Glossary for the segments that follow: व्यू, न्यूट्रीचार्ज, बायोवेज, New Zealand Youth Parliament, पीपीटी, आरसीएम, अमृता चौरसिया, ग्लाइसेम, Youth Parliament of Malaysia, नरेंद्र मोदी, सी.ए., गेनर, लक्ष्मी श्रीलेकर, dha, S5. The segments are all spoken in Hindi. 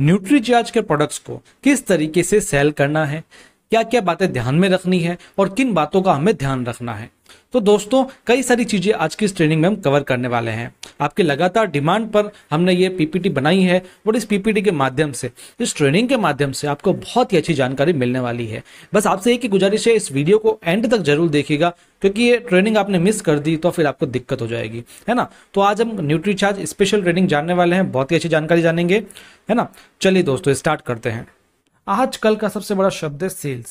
न्यूट्रीचार्ज के प्रोडक्ट्स को किस तरीके से सेल करना है, क्या क्या बातें ध्यान में रखनी है और किन बातों का हमें ध्यान रखना है। तो दोस्तों कई सारी चीज़ें आज की इस ट्रेनिंग में हम कवर करने वाले हैं। आपके लगातार डिमांड पर हमने ये पीपीटी बनाई है और इस पीपीटी के माध्यम से, इस ट्रेनिंग के माध्यम से आपको बहुत ही अच्छी जानकारी मिलने वाली है। बस आपसे एक ही गुजारिश है, इस वीडियो को एंड तक जरूर देखिएगा, क्योंकि ये ट्रेनिंग आपने मिस कर दी तो फिर आपको दिक्कत हो जाएगी, है ना। तो आज हम न्यूट्रीचार्ज स्पेशल ट्रेनिंग जानने वाले हैं, बहुत ही अच्छी जानकारी जानेंगे, है ना। चलिए दोस्तों स्टार्ट करते हैं। आजकल का सबसे बड़ा शब्द है सेल्स,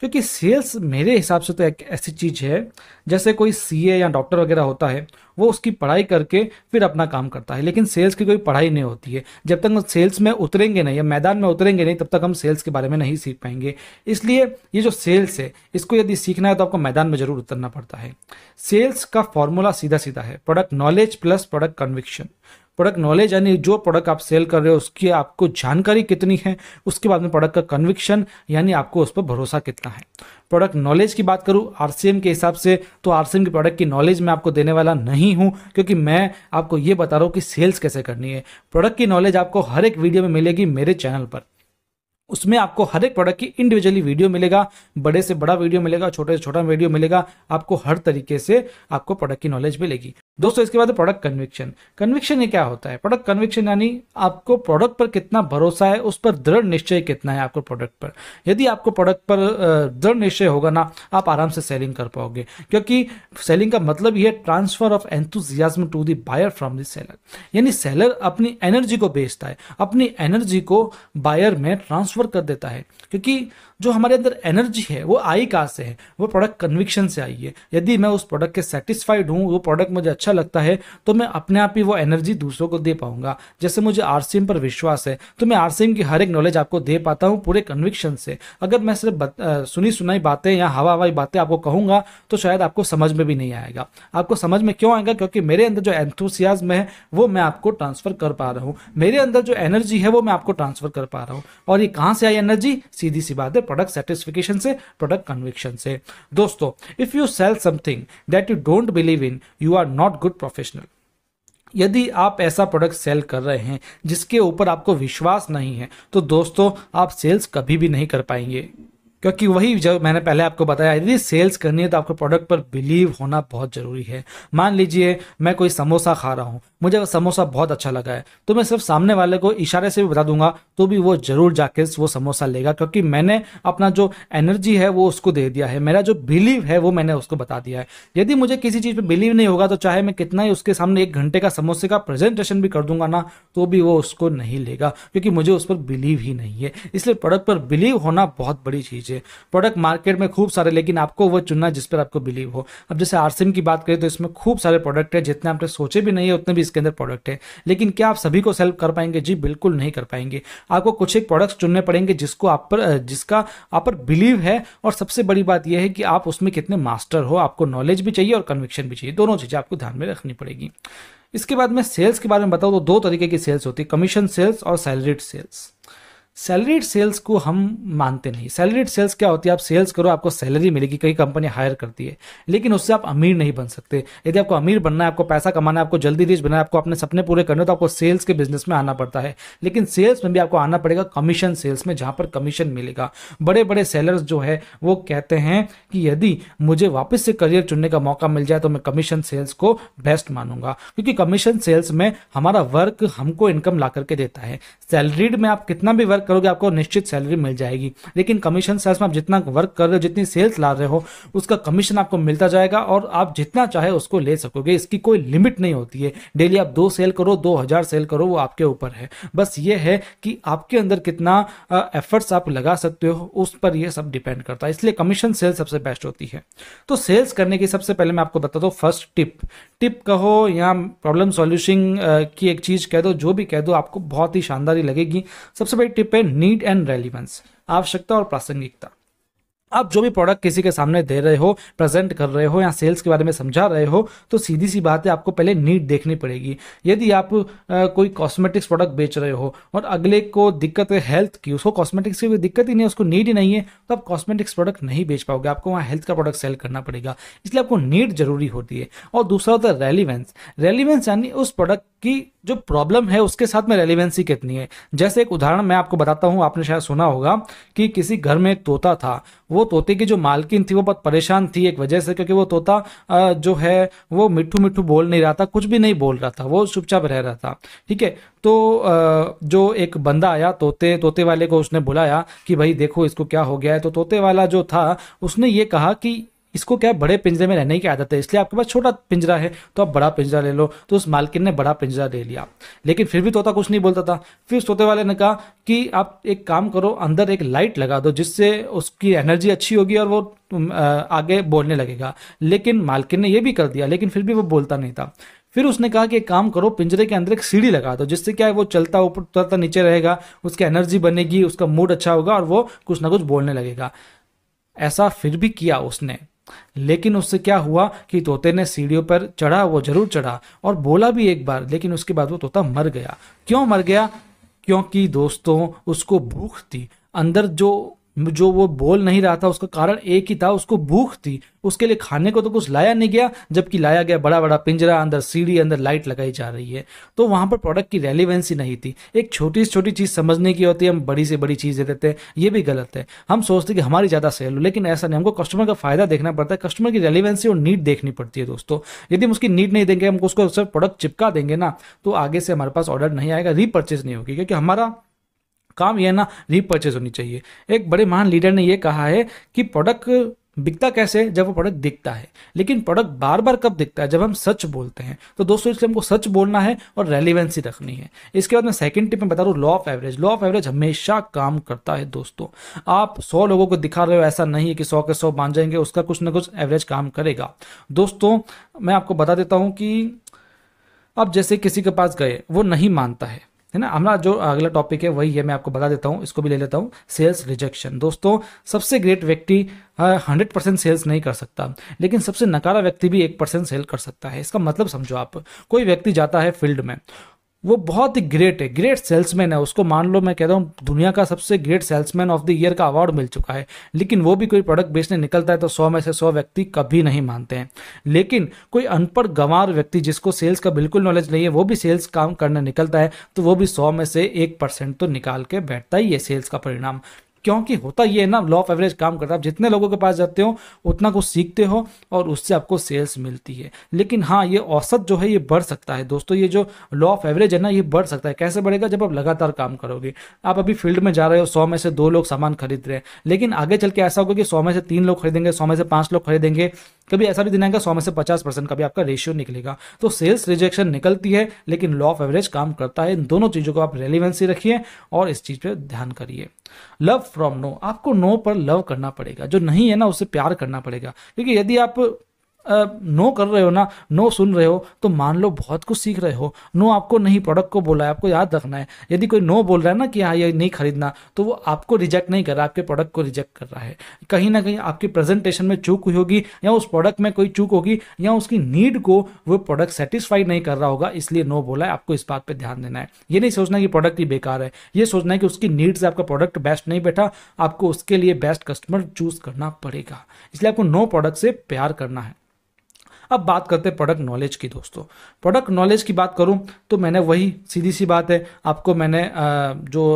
क्योंकि सेल्स मेरे हिसाब से तो एक ऐसी चीज़ है जैसे कोई सी.ए. या डॉक्टर वगैरह होता है, वो उसकी पढ़ाई करके फिर अपना काम करता है, लेकिन सेल्स की कोई पढ़ाई नहीं होती है। जब तक हम सेल्स में उतरेंगे नहीं या मैदान में उतरेंगे नहीं, तब तक हम सेल्स के बारे में नहीं सीख पाएंगे। इसलिए ये जो सेल्स है, इसको यदि सीखना है तो आपको मैदान में जरूर उतरना पड़ता है। सेल्स का फॉर्मूला सीधा सीधा है, product knowledge plus product conviction. Product knowledge यानी जो प्रोडक्ट आप सेल कर रहे हो उसकी आपको जानकारी कितनी है, उसके बाद में प्रोडक्ट का कन्विक्शन यानी आपको उस पर भरोसा कितना है। प्रोडक्ट नॉलेज की बात करूँ आरसीएम के हिसाब से, तो आरसीएम के प्रोडक्ट की नॉलेज मैं आपको देने वाला नहीं हूँ, क्योंकि मैं आपको ये बता रहा हूँ कि सेल्स कैसे करनी है। प्रोडक्ट की नॉलेज आपको हर एक वीडियो में मिलेगी मेरे चैनल पर, उसमें आपको हर एक प्रोडक्ट की इंडिविजुअली वीडियो मिलेगा, बड़े से बड़ा वीडियो मिलेगा, छोटे से छोटा वीडियो मिलेगा, आपको हर तरीके से आपको प्रोडक्ट की नॉलेज मिलेगी। दोस्तों इसके बाद प्रोडक्ट कन्विक्शन। कन्विक्शन ये क्या होता है? प्रोडक्ट कन्विक्शन यानी आपको प्रोडक्ट पर कितना भरोसा है, उस पर दृढ़ निश्चय कितना है आपको प्रोडक्ट पर। यदि आपको प्रोडक्ट पर दृढ़ निश्चय होगा ना, आप आराम से सेलिंग कर पाओगे, क्योंकि सेलिंग का मतलब ये transfer of enthusiasm to the buyer from the seller, यानी सेलर अपनी एनर्जी को बेचता है, अपनी एनर्जी को बायर में ट्रांसफर कर देता है, क्योंकि जो हमारे अंदर एनर्जी है वो आई कहाँ से है, वो प्रोडक्ट कन्विक्शन से आई है। यदि मैं उस प्रोडक्ट के सेटिस्फाइड हूँ, वो प्रोडक्ट मुझे अच्छा लगता है, तो मैं अपने आप ही वो एनर्जी दूसरों को दे पाऊंगा। जैसे मुझे आरसीएम पर विश्वास है, तो मैं आरसीएम की हर एक नॉलेज आपको दे पाता हूँ पूरे कन्विक्शन से। अगर मैं सिर्फ सुनी सुनाई बातें या हवा हवाई बातें आपको कहूँगा तो शायद आपको समझ में भी नहीं आएगा। आपको समझ में क्यों आएगा? क्योंकि मेरे अंदर जो एंथुसियाज्म है वो मैं आपको ट्रांसफर कर पा रहा हूँ, मेरे अंदर जो एनर्जी है वो मैं आपको ट्रांसफर कर पा रहा हूँ। और ये कहाँ से आई एनर्जी? सीधी सी बात है, प्रोडक्ट सेटिस्फिकेशन से, प्रोडक्ट कन्विक्शन से। दोस्तों if you sell something that you don't believe in, you are not good professional. यदि आप ऐसा प्रोडक्ट सेल कर रहे हैं जिसके ऊपर आपको विश्वास नहीं है, तो दोस्तों आप सेल्स कभी भी नहीं कर पाएंगे, क्योंकि वही जो मैंने पहले आपको बताया, यदि सेल्स करनी है तो आपको प्रोडक्ट पर बिलीव होना बहुत ज़रूरी है। मान लीजिए मैं कोई समोसा खा रहा हूँ, मुझे समोसा बहुत अच्छा लगा है, तो मैं सिर्फ सामने वाले को इशारे से भी बता दूंगा तो भी वो जरूर जाके वो समोसा लेगा, क्योंकि मैंने अपना जो एनर्जी है वो उसको दे दिया है, मेरा जो बिलीव है वो मैंने उसको बता दिया है। यदि मुझे किसी चीज़ पर बिलीव नहीं होगा तो चाहे मैं कितना ही उसके सामने 1 घंटे का समोसे का प्रेजेंटेशन भी कर दूंगा ना, तो भी वो उसको नहीं लेगा, क्योंकि मुझे उस पर बिलीव ही नहीं है। इसलिए प्रोडक्ट पर बिलीव होना बहुत बड़ी चीज़। प्रोडक्ट मार्केट में खूब सारे, लेकिन आपको वो चुनना जिस पर आपको बिलीव हो। अब जैसे आरसीएम की बात करें तो इसमें खूब सारे प्रोडक्ट है, जितने आपने सोचे भी नहीं है उतने भी इसके अंदर प्रोडक्ट है, लेकिन क्या आप सभी को सेल कर पाएंगे? जी बिल्कुल नहीं कर पाएंगे। आपको कुछ एक प्रोडक्ट्स चुनने पड़ेंगे जिसको आप पर, जिसका आप पर बिलीव है, और सबसे बड़ी बात यह है कि आप उसमें कितने मास्टर हो। आपको नॉलेज भी चाहिए और कन्विक्शन भी चाहिए, दोनों चीज़ें आपको ध्यान में रखनी पड़ेगी। इसके बाद में सेल्स के बारे में बताऊँ तो 2 तरीके की सेल्स होती है, कमीशन सेल्स और सैलरीड सेल्स। सैलरीड सेल्स को हम मानते नहीं। सैलरीड सेल्स क्या होती है? आप सेल्स करो, आपको सैलरी मिलेगी, कई कंपनी हायर करती है, लेकिन उससे आप अमीर नहीं बन सकते। यदि आपको अमीर बनना है, आपको पैसा कमाना है, आपको जल्दी रिच बनना है, आपको अपने सपने पूरे करने हो, तो आपको सेल्स के बिजनेस में आना पड़ता है। लेकिन सेल्स में भी आपको आना पड़ेगा कमीशन सेल्स में, जहाँ पर कमीशन मिलेगा। बड़े बड़े सेलर्स जो है वो कहते हैं कि यदि मुझे वापस से करियर चुनने का मौका मिल जाए तो मैं कमीशन सेल्स को बेस्ट मानूंगा, क्योंकि कमीशन सेल्स में हमारा वर्क हमको इनकम ला करके देता है। सैलरीड में आप कितना भी वर्क करोगे आपको निश्चित सैलरी मिल जाएगी, लेकिन कमीशन सेल्स में आप जितना वर्क कर रहे हो, जितनी सेल्स ला रहे हो, उसका कमीशन आपको मिलता जाएगा और आप जितना चाहे उसको ले सकोगे। इसकी कोई लिमिट नहीं होती है। डेली आप 2 सेल करो, 2000 सेल करो, वो आपके ऊपर है। बस ये है कि आपके अंदर कितना एफर्ट्स आप लगा सकते हो, उस पर यह सब डिपेंड करता है। इसलिए कमीशन सेल्स सबसे बेस्ट होती है। तो सेल्स करने की सबसे पहले मैं आपको बताता हूँ फर्स्ट टिप कहो या प्रॉब्लम सॉल्यूशन की एक चीज कह दो, जो भी कह दो आपको बहुत ही शानदार लगेगी। सबसे पहले नीड एंड रेलिवेंस, आवश्यकता और प्रासंगिकता। आप जो भी प्रोडक्ट किसी के सामने दे रहे हो, प्रेजेंट कर रहे हो या सेल्स के बारे में समझा रहे हो, तो सीधी सी बात है आपको पहले नीड देखनी पड़ेगी। यदि आप कोई कॉस्मेटिक्स प्रोडक्ट बेच रहे हो और अगले को दिक्कत है हेल्थ की, उसको कॉस्मेटिक्स की कोई दिक्कत ही नहीं है, उसको नीड ही नहीं है, तो आप कॉस्मेटिक्स प्रोडक्ट नहीं बेच पाओगे, आपको वहाँ हेल्थ का प्रोडक्ट सेल करना पड़ेगा। इसलिए आपको नीड जरूरी होती है। और दूसरा होता है रेलिवेंस। रेलिवेंस यानी उस प्रोडक्ट की जो प्रॉब्लम है उसके साथ में रेलिवेंसी कितनी है। जैसे एक उदाहरण मैं आपको बताता हूँ, आपने शायद सुना होगा कि किसी घर में एक तोता था, वो तोते की जो मालकिन थी वो बहुत परेशान थी एक वजह से, क्योंकि वो तोता जो है वो मिट्ठू मिट्ठू बोल नहीं रहा था, कुछ भी नहीं बोल रहा था, वो चुपचाप रह रहा था। ठीक है, तो जो एक बंदा आया तोते वाले को, उसने बुलाया कि भाई देखो इसको क्या हो गया है। तो तोते वाला जो था उसने ये कहा कि इसको क्या बड़े पिंजरे में रहने की आदत है, इसलिए आपके पास छोटा पिंजरा है तो आप बड़ा पिंजरा ले लो। तो उस मालकिन ने बड़ा पिंजरा ले लिया, लेकिन फिर भी तोता कुछ नहीं बोलता था। फिर उस तोते वाले ने कहा कि आप एक काम करो, अंदर एक लाइट लगा दो जिससे उसकी एनर्जी अच्छी होगी और वो आगे बोलने लगेगा। लेकिन मालकिन ने यह भी कर दिया, लेकिन फिर भी वो बोलता नहीं था। फिर उसने कहा कि एक काम करो, पिंजरे के अंदर एक सीढ़ी लगा दो जिससे क्या है वो चलता ऊपर उतरता नीचे रहेगा, उसकी एनर्जी बनेगी, उसका मूड अच्छा होगा और वो कुछ ना कुछ बोलने लगेगा। ऐसा फिर भी किया उसने, लेकिन उससे क्या हुआ कि तोते ने सीढ़ियों पर चढ़ा, वो जरूर चढ़ा और बोला भी एक बार, लेकिन उसके बाद वो तोता मर गया। क्यों मर गया? क्योंकि दोस्तों उसको भूख थी, अंदर जो वो बोल नहीं रहा था उसका कारण एक ही था, उसको भूख थी। उसके लिए खाने को तो कुछ लाया नहीं गया, जबकि लाया गया बड़ा बड़ा पिंजरा, अंदर सीढ़ी, अंदर लाइट लगाई जा रही है। तो वहाँ पर प्रोडक्ट की रेलिवेंसी नहीं थी। एक छोटी से छोटी चीज़ समझने की होती है, हम बड़ी से बड़ी चीज़ दे देते हैं, ये भी गलत है। हम सोचते कि हमारी ज़्यादा सेल हो, लेकिन ऐसा नहीं, हमको कस्टमर का फायदा देखना पड़ता है, कस्टमर की रेलिवेंसी और नीड देखनी पड़ती है दोस्तों। यदि हम उसकी नीड नहीं देंगे, हम उसको सिर्फ प्रोडक्ट चिपका देंगे ना, तो आगे से हमारे पास ऑर्डर नहीं आएगा, रीपर्चेज नहीं होगी, क्योंकि हमारा काम यह ना रीपर्चेज होनी चाहिए। एक बड़े महान लीडर ने यह कहा है कि प्रोडक्ट बिकता कैसे? जब वो प्रोडक्ट दिखता है। लेकिन प्रोडक्ट बार बार कब दिखता है? जब हम सच बोलते हैं। तो दोस्तों इसलिए हमको सच बोलना है और रेलिवेंसी रखनी है। इसके बाद मैं सेकंड टिप में बता रहा हूँ, law of average. Law of average हमेशा काम करता है दोस्तों। आप 100 लोगों को दिखा रहे हो, ऐसा नहीं है कि 100 के 100 मान जाएंगे, उसका कुछ ना कुछ एवरेज काम करेगा। दोस्तों मैं आपको बता देता हूँ कि आप जैसे किसी के पास गए, वो नहीं मानता है ना, हमारा जो अगला टॉपिक है वही है, मैं आपको बता देता हूँ, इसको भी ले लेता हूँ, सेल्स रिजेक्शन। दोस्तों सबसे ग्रेट व्यक्ति 100% सेल्स नहीं कर सकता, लेकिन सबसे नकारा व्यक्ति भी 1% सेल कर सकता है। इसका मतलब समझो, आप कोई व्यक्ति जाता है फील्ड में, वो बहुत ही ग्रेट है, ग्रेट सेल्समैन है, उसको मान लो मैं कहता हूँ दुनिया का सबसे great salesman of the year का अवार्ड मिल चुका है, लेकिन वो भी कोई प्रोडक्ट बेचने निकलता है तो 100 में से 100 व्यक्ति कभी नहीं मानते हैं। लेकिन कोई अनपढ़ गंवार व्यक्ति जिसको सेल्स का बिल्कुल नॉलेज नहीं है, वो भी सेल्स काम करने निकलता है तो वो भी 100 में से 1% तो निकाल के बैठता ही है सेल्स का परिणाम। क्योंकि होता ये है ना, लॉ ऑफ एवरेज काम करता है। आप जितने लोगों के पास जाते हो उतना कुछ सीखते हो और उससे आपको सेल्स मिलती है। लेकिन हाँ, ये औसत जो है ये बढ़ सकता है दोस्तों। ये जो लॉ ऑफ एवरेज है ना, ये बढ़ सकता है। कैसे बढ़ेगा? जब आप लगातार काम करोगे। आप अभी फील्ड में जा रहे हो, 100 में से 2 लोग सामान खरीद रहे हैं, लेकिन आगे चल के ऐसा होगा कि 100 में से 3 लोग खरीदेंगे, 100 में से 5 लोग खरीदेंगे, कभी ऐसा भी दिन आएगा 100 में से 50% का भी आपका रेशियो निकलेगा। तो सेल्स रिजेक्शन निकलती है, लेकिन लॉ ऑफ एवरेज काम करता है। इन दोनों चीज़ों को आप रेलिवेंसी रखिए और इस चीज़ पर ध्यान करिए। लव फ्रॉम नो, आपको नो पर लव करना पड़ेगा। जो नहीं है ना, उससे प्यार करना पड़ेगा, क्योंकि यदि आप नो कर रहे हो ना, नो सुन रहे हो, तो मान लो बहुत कुछ सीख रहे हो। नो आपको नहीं, प्रोडक्ट को बोला है, आपको याद रखना है। यदि कोई नो बोल रहा है ना कि हाँ ये नहीं खरीदना, तो वो आपको रिजेक्ट नहीं कर रहा, आपके प्रोडक्ट को रिजेक्ट कर रहा है। कहीं ना कहीं आपकी प्रेजेंटेशन में चूक हुई होगी, या उस प्रोडक्ट में कोई चूक होगी, या उसकी नीड को वो प्रोडक्ट सेटिस्फाई नहीं कर रहा होगा, इसलिए नो बोला है। आपको इस बात पर ध्यान देना है। ये नहीं सोचना कि प्रोडक्ट ही बेकार है, ये सोचना है कि उसकी नीड से आपका प्रोडक्ट बेस्ट नहीं बैठा, आपको उसके लिए बेस्ट कस्टमर चूज करना पड़ेगा। इसलिए आपको नो प्रोडक्ट से प्यार करना है। अब बात करते हैं प्रोडक्ट नॉलेज की। दोस्तों प्रोडक्ट नॉलेज की बात करूं तो मैंने वही सीधी सी बात है, आपको मैंने जो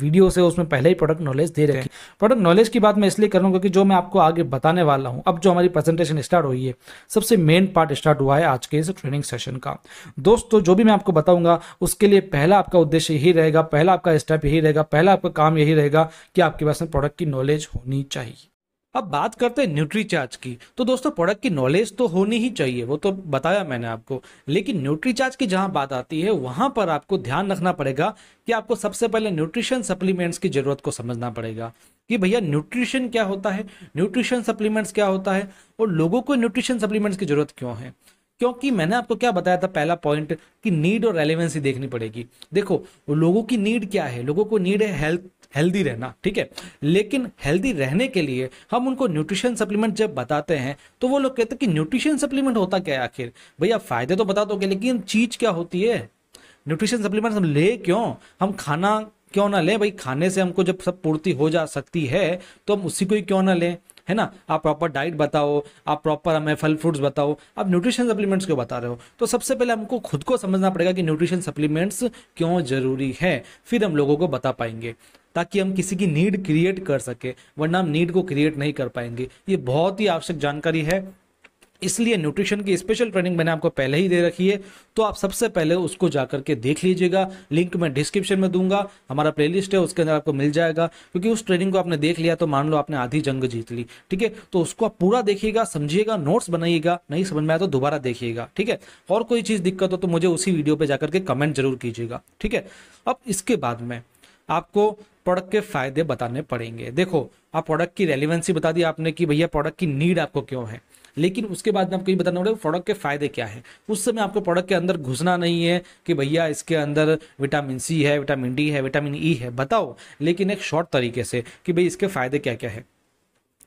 वीडियोस है उसमें पहले ही प्रोडक्ट नॉलेज दे रखे हैं। प्रोडक्ट नॉलेज की बात मैं इसलिए कर रहा हूं क्योंकि जो मैं आपको आगे बताने वाला हूं, अब जो हमारी प्रेजेंटेशन स्टार्ट हुई है, सबसे मेन पार्ट स्टार्ट हुआ है आज के इस ट्रेनिंग सेशन का। दोस्तों जो भी मैं आपको बताऊंगा उसके लिए पहला आपका उद्देश्य यही रहेगा, पहला आपका स्टेप यही रहेगा, पहला आपका काम यही रहेगा कि आपके पास में प्रोडक्ट की नॉलेज होनी चाहिए। अब बात करते हैं न्यूट्रीचार्ज की। तो दोस्तों प्रोडक्ट की नॉलेज तो होनी ही चाहिए, वो तो बताया मैंने आपको, लेकिन न्यूट्रीचार्ज की जहां बात आती है वहां पर आपको ध्यान रखना पड़ेगा कि आपको सबसे पहले न्यूट्रिशन सप्लीमेंट्स की ज़रूरत को समझना पड़ेगा कि भैया न्यूट्रिशन क्या होता है, न्यूट्रिशन सप्लीमेंट्स क्या होता है, और लोगों को न्यूट्रिशन सप्लीमेंट्स की ज़रूरत क्यों है। क्योंकि मैंने आपको क्या बताया था पहला पॉइंट कि नीड और रेलेवेंसी देखनी पड़ेगी। देखो लोगों की नीड क्या है, लोगों को नीड है हेल्दी रहना, ठीक है। लेकिन हेल्दी रहने के लिए हम उनको न्यूट्रिशन सप्लीमेंट जब बताते हैं तो वो लोग कहते हैं कि न्यूट्रिशन सप्लीमेंट होता क्या है आखिर, भैया फायदे तो बता दोगे लेकिन चीज क्या होती है। न्यूट्रिशन सप्लीमेंट हम ले क्यों, हम खाना क्यों ना लें भाई, खाने से हमको जब सब पूर्ति हो जा सकती है तो हम उसी को ही क्यों ना लें, है ना। आप प्रॉपर डाइट बताओ, आप प्रॉपर हमें फल फ्रूट्स बताओ, आप न्यूट्रिशन सप्लीमेंट्स क्यों बता रहे हो। तो सबसे पहले हमको खुद को समझना पड़ेगा कि न्यूट्रिशन सप्लीमेंट्स क्यों जरूरी है, फिर हम लोगों को बता पाएंगे ताकि हम किसी की नीड क्रिएट कर सके, वरना हम नीड को क्रिएट नहीं कर पाएंगे। ये बहुत ही आवश्यक जानकारी है, इसलिए न्यूट्रिशन की स्पेशल ट्रेनिंग मैंने आपको पहले ही दे रखी है, तो आप सबसे पहले उसको जाकर के देख लीजिएगा। लिंक मैं डिस्क्रिप्शन में दूंगा, हमारा प्लेलिस्ट है उसके अंदर आपको मिल जाएगा। क्योंकि उस ट्रेनिंग को आपने देख लिया तो मान लो आपने आधी जंग जीत ली, ठीक है। तो उसको आप पूरा देखिएगा, समझिएगा, नोट्स बनाइएगा, नहीं समझ में आया तो दोबारा देखिएगा, ठीक है। और कोई चीज दिक्कत हो तो मुझे उसी वीडियो पर जाकर के कमेंट जरूर कीजिएगा, ठीक है। अब इसके बाद में आपको प्रोडक्ट के फायदे बताने पड़ेंगे। देखो आप प्रोडक्ट की रेलिवेंसी बता दी आपने कि भैया प्रोडक्ट की नीड आपको क्यों है, लेकिन उसके बाद में आपको ये बताना पड़ेगा प्रोडक्ट के फायदे क्या है। उस समय आपको प्रोडक्ट के अंदर घुसना नहीं है कि भैया इसके अंदर विटामिन सी है, विटामिन डी है, विटामिन ई है, बताओ, लेकिन एक शॉर्ट तरीके से कि भाई इसके फायदे क्या क्या है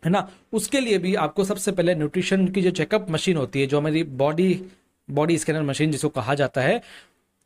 ना। उसके लिए भी आपको सबसे पहले न्यूट्रिशन की जो चेकअप मशीन होती है, जो हमारी बॉडी स्कैनर मशीन जिसको कहा जाता है,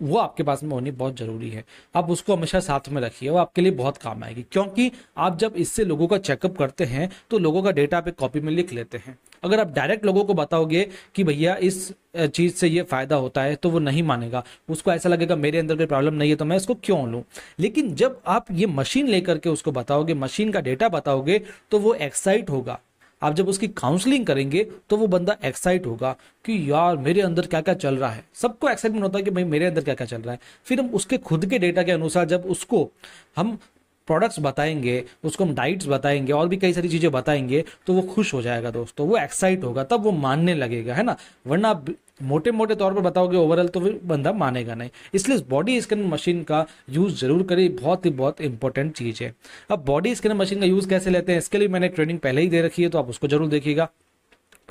वो आपके पास में होनी बहुत जरूरी है। आप उसको हमेशा साथ में रखिए, वो आपके लिए बहुत काम आएगी, क्योंकि आप जब इससे लोगों का चेकअप करते हैं तो लोगों का डेटा आप एक कॉपी में लिख लेते हैं। अगर आप डायरेक्ट लोगों को बताओगे कि भैया इस चीज़ से ये फायदा होता है तो वो नहीं मानेगा, उसको ऐसा लगेगा मेरे अंदर कोई प्रॉब्लम नहीं है तो मैं इसको क्यों लूँ। लेकिन जब आप ये मशीन लेकर के उसको बताओगे, मशीन का डेटा बताओगे, तो वो एक्साइट होगा। आप जब उसकी काउंसलिंग करेंगे तो वो बंदा एक्साइट होगा कि यार मेरे अंदर क्या क्या चल रहा है। सबको एक्साइटमेंट होता है कि भाई मेरे अंदर क्या क्या चल रहा है। फिर हम उसके खुद के डेटा के अनुसार जब उसको हम प्रोडक्ट्स बताएंगे, उसको हम डाइट्स बताएंगे और भी कई सारी चीज़ें बताएंगे तो वो खुश हो जाएगा दोस्तों, वो एक्साइट होगा, तब वो मानने लगेगा, है ना। वरना आप मोटे मोटे तौर पर बताओगे ओवरऑल तो फिर बंदा मानेगा नहीं। इसलिए बॉडी स्कैनर मशीन का यूज़ जरूर करें, बहुत ही बहुत इंपॉर्टेंट चीज़ है। अब बॉडी स्कैनर मशीन का यूज़ कैसे लेते हैं, इसके लिए मैंने ट्रेनिंग पहले ही दे रखी है, तो आप उसको जरूर देखिएगा।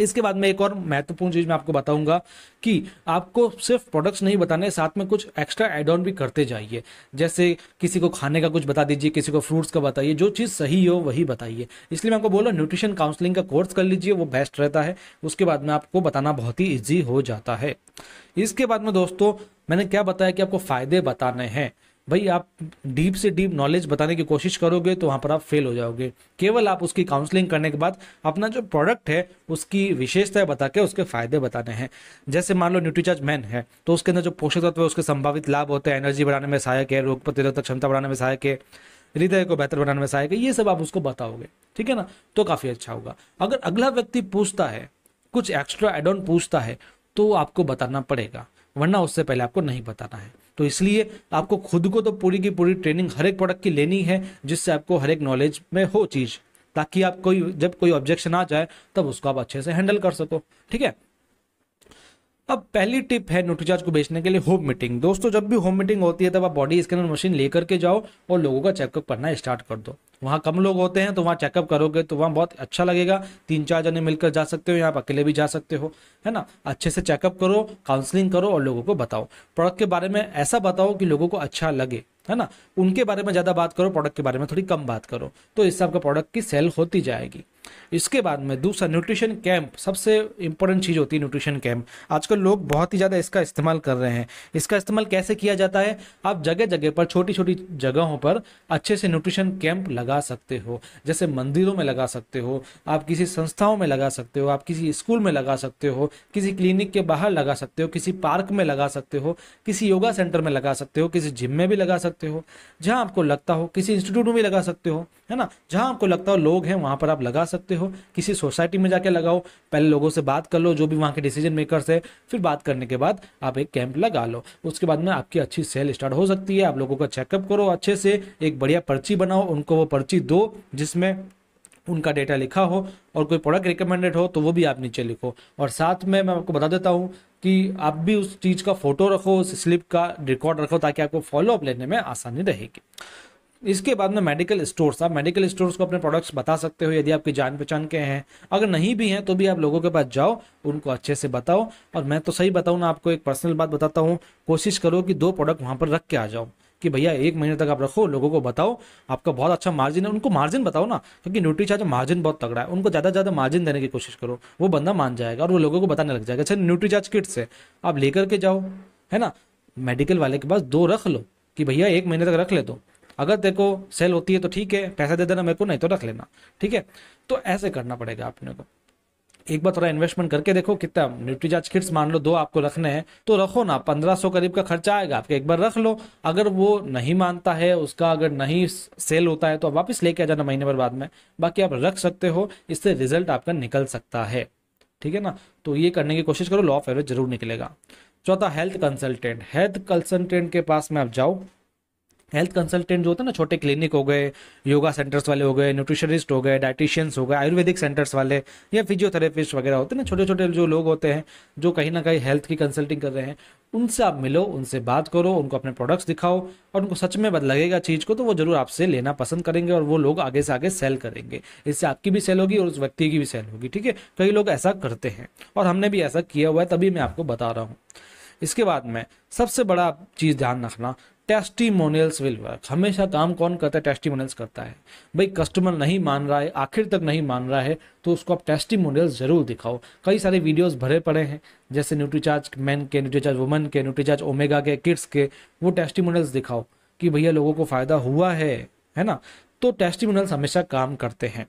इसके बाद में एक और महत्वपूर्ण चीज़ मैं आपको बताऊंगा कि आपको सिर्फ प्रोडक्ट्स नहीं बताने, साथ में कुछ एक्स्ट्रा ऐड ऑन भी करते जाइए। जैसे किसी को खाने का कुछ बता दीजिए, किसी को फ्रूट्स का बताइए, जो चीज़ सही हो वही बताइए। इसलिए मैं आपको बोल रहा हूँ न्यूट्रिशन काउंसलिंग का कोर्स कर लीजिए, वो बेस्ट रहता है। उसके बाद में आपको बताना बहुत ही ईजी हो जाता है। इसके बाद में दोस्तों मैंने क्या बताया कि आपको फ़ायदे बताने हैं। भाई आप डीप से डीप नॉलेज बताने की कोशिश करोगे तो वहाँ पर आप फेल हो जाओगे। केवल आप उसकी काउंसलिंग करने के बाद अपना जो प्रोडक्ट है उसकी विशेषताएं बता के उसके फायदे बताने हैं। जैसे मान लो न्यूट्रीचार्ज मैन है तो उसके अंदर जो पोषक तत्व है उसके संभावित लाभ होते हैं। एनर्जी बढ़ाने में सहायक है, रोग प्रतिरोधक क्षमता बढ़ाने में सहायक है, हृदय को बेहतर बनाने में सहायक है, ये सब आप उसको बताओगे, ठीक है ना, तो काफ़ी अच्छा होगा। अगर अगला व्यक्ति पूछता है, कुछ एक्स्ट्रा एड ऑन पूछता है, तो आपको बताना पड़ेगा, वरना उससे पहले आपको नहीं बताना है। तो इसलिए आपको खुद को तो पूरी की पूरी ट्रेनिंग हर एक प्रोडक्ट की लेनी है, जिससे आपको हर एक नॉलेज में हो चीज़, ताकि आप कोई जब कोई ऑब्जेक्शन आ जाए तब उसको आप अच्छे से हैंडल कर सको, ठीक है। अब पहली टिप है न्यूट्रीचार्ज को बेचने के लिए होम मीटिंग। दोस्तों जब भी होम मीटिंग होती है तब आप बॉडी स्कैनर मशीन लेकर के जाओ और लोगों का चेकअप करना स्टार्ट कर दो। वहाँ कम लोग होते हैं तो वहाँ चेकअप करोगे तो वहाँ बहुत अच्छा लगेगा। 3-4 जने मिलकर जा सकते हो या आप अकेले भी जा सकते हो, है ना। अच्छे से चेकअप करो, काउंसलिंग करो और लोगों को बताओ। प्रोडक्ट के बारे में ऐसा बताओ कि लोगों को अच्छा लगे, है ना। उनके बारे में ज़्यादा बात करो, प्रोडक्ट के बारे में थोड़ी कम बात करो, तो इससे आपका प्रोडक्ट की सेल होती जाएगी। इसके बाद में दूसरा न्यूट्रिशन कैंप, सबसे इंपॉर्टेंट चीज़ होती है न्यूट्रिशन कैंप। आजकल लोग बहुत ही ज़्यादा इसका इस्तेमाल कर रहे हैं। इसका इस्तेमाल कैसे किया जाता है, आप जगह जगह पर, छोटी छोटी जगहों पर अच्छे से न्यूट्रिशन कैंप लगा सकते हो। जैसे मंदिरों में लगा सकते हो, आप किसी संस्थाओं में लगा सकते हो, आप किसी स्कूल में लगा सकते हो, किसी क्लिनिक के बाहर लगा सकते हो, किसी पार्क में लगा सकते हो, किसी योगा सेंटर में लगा सकते हो, किसी जिम में भी लगा सकते हो जहाँ आपको लगता हो, किसी इंस्टीट्यूट में भी लगा सकते हो, है ना। जहाँ आपको लगता हो लोग हैं वहाँ पर आप लगा सकते हो। किसी सोसाइटी में जाके लगाओ, पहले लोगों से बात कर लो जो भी वहाँ के डिसीजन मेकर्स है, फिर बात करने के बाद आप एक कैंप लगा लो। उसके बाद में आपकी अच्छी सेल स्टार्ट हो सकती है। आप लोगों का चेकअप करो अच्छे से, एक बढ़िया पर्ची बनाओ, उनको वो पर्ची दो जिसमें उनका डेटा लिखा हो, और कोई प्रोडक्ट रिकमेंडेड हो तो वो भी आप नीचे लिखो। और साथ में मैं आपको बता देता हूँ कि आप भी उस चीज़ का फोटो रखो, उस स्लिप का रिकॉर्ड रखो, ताकि आपको फॉलोअप लेने में आसानी रहेगी। इसके बाद में मेडिकल स्टोर्स, आप मेडिकल स्टोर्स को अपने प्रोडक्ट्स बता सकते हो यदि आपकी जान पहचान के हैं, अगर नहीं भी हैं तो भी आप लोगों के पास जाओ, उनको अच्छे से बताओ। और मैं तो सही बताऊँ ना, आपको एक पर्सनल बात बताता हूँ, कोशिश करो कि 2 प्रोडक्ट वहाँ पर रख के आ जाओ कि भैया 1 महीने तक आप रखो, लोगों को बताओ आपका बहुत अच्छा मार्जिन है। उनको मार्जिन बताओ ना, क्योंकि न्यूट्रीचार्ज मार्जिन बहुत तगड़ा है, उनको ज़्यादा से ज़्यादा मार्जिन देने की कोशिश करो, वो बंदा मान जाएगा और वो लोगों को बताने लग जाएगा। अच्छा, न्यूट्रीचार्ज किट्स है, आप लेकर के जाओ, है ना, मेडिकल वाले के पास 2 रख लो कि भैया 1 महीने तक रख ले, तो अगर देखो सेल होती है तो ठीक है, पैसा दे देना मेरे को, नहीं तो रख लेना, ठीक है। तो ऐसे करना पड़ेगा आपने को। एक बार थोड़ा इन्वेस्टमेंट करके देखो कितना न्यूट्रीचार्ज किट्स, मान लो 2 आपको रखने हैं तो रखो ना, 1500 करीब का खर्चा आएगा आपके, एक बार रख लो। अगर वो नहीं मानता है उसका, अगर नहीं सेल होता है तो आप वापस लेके आ जाना महीने भर बाद में, बाकी आप रख सकते हो, इससे रिजल्ट आपका निकल सकता है, ठीक है ना। तो ये करने की कोशिश करो, लॉ ऑफ एवरेज जरूर निकलेगा। चौथा, हेल्थ कंसल्टेंट। हेल्थ कंसल्टेंट के पास में आप जाओ। हेल्थ कंसल्टेंट जो होता है ना, छोटे क्लिनिक हो गए, योगा सेंटर्स वाले हो गए, न्यूट्रिशनिस्ट हो गए, डाइटिशियंस हो गए, आयुर्वेदिक सेंटर्स वाले या फिजियोथेरेपिस्ट वगैरह होते हैं ना, छोटे छोटे जो लोग होते हैं जो कहीं ना कहीं हेल्थ की कंसल्टिंग कर रहे हैं, उनसे आप मिलो, उनसे बात करो, उनको अपने प्रोडक्ट्स दिखाओ और उनको सच में लगेगा चीज़ को तो वो जरूर आपसे लेना पसंद करेंगे और वो लोग आगे से आगे सेल करेंगे। इससे आपकी भी सेल होगी और उस व्यक्ति की भी सेल होगी, ठीक है। कई लोग ऐसा करते हैं और हमने भी ऐसा किया हुआ है, तभी मैं आपको बता रहा हूँ। इसके बाद में सबसे बड़ा चीज़ ध्यान रखना, टेस्टिमोनियल्स विल वर्क। हमेशा काम कौन करता है? टेस्टिमोनियल्स करता है। भाई कस्टमर नहीं मान रहा है, आखिर तक नहीं मान रहा है, तो उसको आप टेस्टिमोनियल्स जरूर दिखाओ। कई सारे वीडियोस भरे पड़े हैं, जैसे न्यूट्रीचार्ज मेन के, न्यूट्रीचार्ज वुमेन के, न्यूट्रीचार्ज ओमेगा के, किड्स के, वो टेस्टिमोनियल्स दिखाओ कि भैया लोगों को फ़ायदा हुआ है ना। तो टेस्टिमोनियल्स हमेशा काम करते हैं,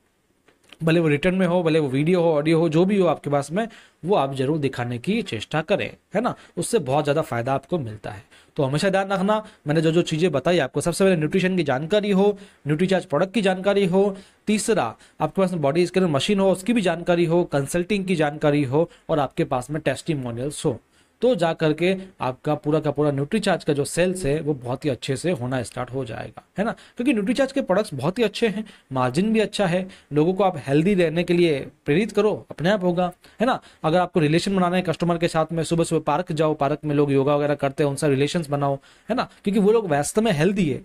भले वो रिटर्न में हो, भले वो वीडियो हो, ऑडियो हो, जो भी हो आपके पास में, वो आप जरूर दिखाने की चेष्टा करें, है ना। उससे बहुत ज़्यादा फायदा आपको मिलता है। तो हमेशा ध्यान रखना, मैंने जो जो चीज़ें बताई आपको, सबसे पहले न्यूट्रिशन की जानकारी हो, न्यूट्रीचार्ज प्रोडक्ट की जानकारी हो, तीसरा आपके पास बॉडी स्कैनर मशीन हो उसकी भी जानकारी हो, कंसल्टिंग की जानकारी हो और आपके पास में टेस्टिमोनियल्स हो, तो जा करके आपका पूरा का पूरा न्यूट्रीचार्ज का जो सेल्स है वो बहुत ही अच्छे से होना स्टार्ट हो जाएगा, है ना। क्योंकि न्यूट्रीचार्ज के प्रोडक्ट्स बहुत ही अच्छे हैं, मार्जिन भी अच्छा है, लोगों को आप हेल्दी रहने के लिए प्रेरित करो, अपने आप होगा, है ना। अगर आपको रिलेशन बनाना है कस्टमर के साथ में, सुबह सुबह पार्क जाओ, पार्क में लोग योगा वगैरह करते हैं, उनसे रिलेशन बनाओ, है ना, क्योंकि वो लोग वास्तव में हेल्दी है।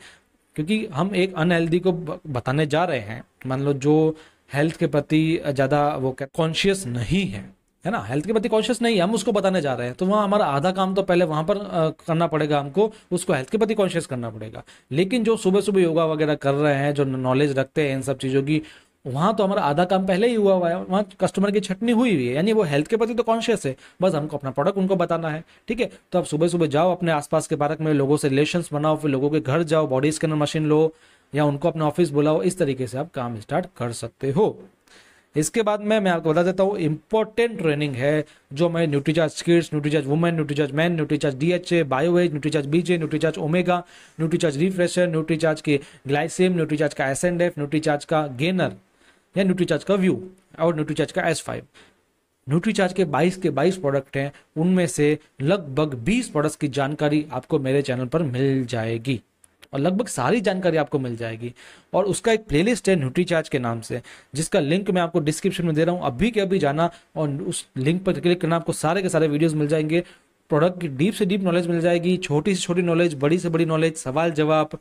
क्योंकि हम एक अनहेल्दी को बताने जा रहे हैं, मान लो जो हेल्थ के प्रति ज़्यादा वो कॉन्शियस नहीं है ना, हेल्थ के प्रति कॉन्शियस नहीं है, हम उसको बताने जा रहे हैं, तो वहाँ हमारा आधा काम तो पहले वहाँ पर करना पड़ेगा, हमको उसको हेल्थ के प्रति कॉन्शियस करना पड़ेगा। लेकिन जो सुबह सुबह योगा वगैरह कर रहे हैं, जो नॉलेज रखते हैं इन सब चीज़ों की, वहाँ तो हमारा आधा काम पहले ही हुआ हुआ है, वहाँ कस्टमर की छटनी हुई हुई है, यानी वो हेल्थ के प्रति तो कॉन्शियस है, बस हमको अपना प्रोडक्ट उनको बताना है, ठीक है। तो आप सुबह सुबह जाओ, अपने आसपास के पार्क में लोगों से रिलेशन बनाओ, फिर लोगों के घर जाओ, बॉडी स्कैनर मशीन लो या उनको अपने ऑफिस बुलाओ, इस तरीके से आप काम स्टार्ट कर सकते हो। इसके बाद में मैं आपको बता देता हूँ, इंपॉर्टेंट ट्रेनिंग है जो मैं न्यूट्रीचार्ज kids, न्यूट्रीचार्ज women, न्यूट्रीचार्ज man, न्यूट्रीचार्ज DHA, बायोवेज, न्यूट्रीचार्ज बीजे, न्यूट्रीचार्ज omega, न्यूट्रीचार्ज refresher, न्यूट्रीचार्ज के ग्लाइसेम, न्यूट्रीचार्ज का S&F, न्यूट्रीचार्ज का गेनर या न्यूट्रीचार्ज का व्यू और न्यूट्रीचार्ज का S5, न्यूट्रीचार्ज के 22 के 22 प्रोडक्ट हैं, उनमें से लगभग 20 प्रोडक्ट्स की जानकारी आपको मेरे चैनल पर मिल जाएगी और लगभग सारी जानकारी आपको मिल जाएगी। और उसका एक प्लेलिस्ट है न्यूट्रीचार्ज के नाम से, जिसका लिंक मैं आपको डिस्क्रिप्शन में दे रहा हूँ, अभी के अभी जाना और उस लिंक पर क्लिक करना, आपको सारे के सारे वीडियोस मिल जाएंगे, प्रोडक्ट की डीप से डीप नॉलेज मिल जाएगी, छोटी से छोटी नॉलेज, बड़ी से बड़ी नॉलेज, सवाल जवाब,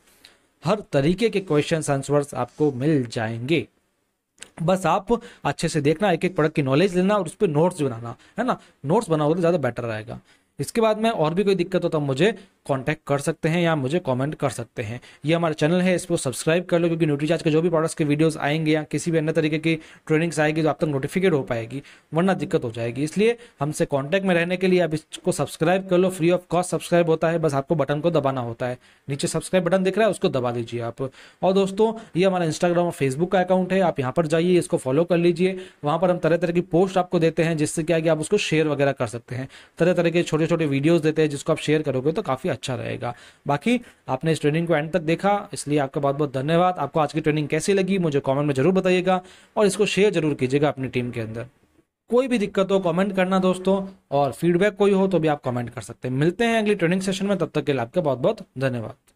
हर तरीके के क्वेश्चन आंसर्स आपको मिल जाएंगे। बस आप अच्छे से देखना, एक एक प्रोडक्ट की नॉलेज लेना और उस पर नोट्स बनाना, है ना, नोट्स बनाओगे तो ज़्यादा बेटर रहेगा। इसके बाद में और भी कोई दिक्कत हो तो मुझे कांटेक्ट कर सकते हैं या मुझे कमेंट कर सकते हैं। ये हमारा चैनल है, इसको सब्सक्राइब कर लो, क्योंकि न्यूट्रीचार्ज के जो भी प्रोडक्ट्स के वीडियोस आएंगे या किसी भी अन्य तरीके की ट्रेनिंग्स आएगी तो आप तक नोटिफिकेट हो पाएगी, वरना दिक्कत हो जाएगी। इसलिए हमसे कांटेक्ट में रहने के लिए आप इसको सब्सक्राइब कर लो, फ्री ऑफ कॉस्ट सब्सक्राइब होता है, बस आपको बटन को दबाना होता है, नीचे सब्सक्राइब बटन दिख रहा है उसको दबा दीजिए आप। और दोस्तों ये हमारा इंस्टाग्राम और फेसबुक का अकाउंट है, आप यहाँ पर जाइए, इसको फॉलो कर लीजिए, वहाँ पर हम तरह तरह की पोस्ट आपको देते हैं, जिससे क्या कि आप उसको शेयर वगैरह कर सकते हैं, तरह तरह के छोटे छोटे वीडियोज़ देते हैं जिसको आप शेयर करोगे तो काफ़ी अच्छा रहेगा। बाकी आपने इस ट्रेनिंग को एंड तक देखा, इसलिए आपका बहुत बहुत धन्यवाद। आपको आज की ट्रेनिंग कैसी लगी मुझे कमेंट में जरूर बताइएगा और इसको शेयर जरूर कीजिएगा अपनी टीम के अंदर। कोई भी दिक्कत हो कमेंट करना दोस्तों, और फीडबैक कोई हो तो भी आप कमेंट कर सकते हैं। मिलते हैं अगली ट्रेनिंग सेशन में, तब तक के लिए आपका बहुत बहुत धन्यवाद।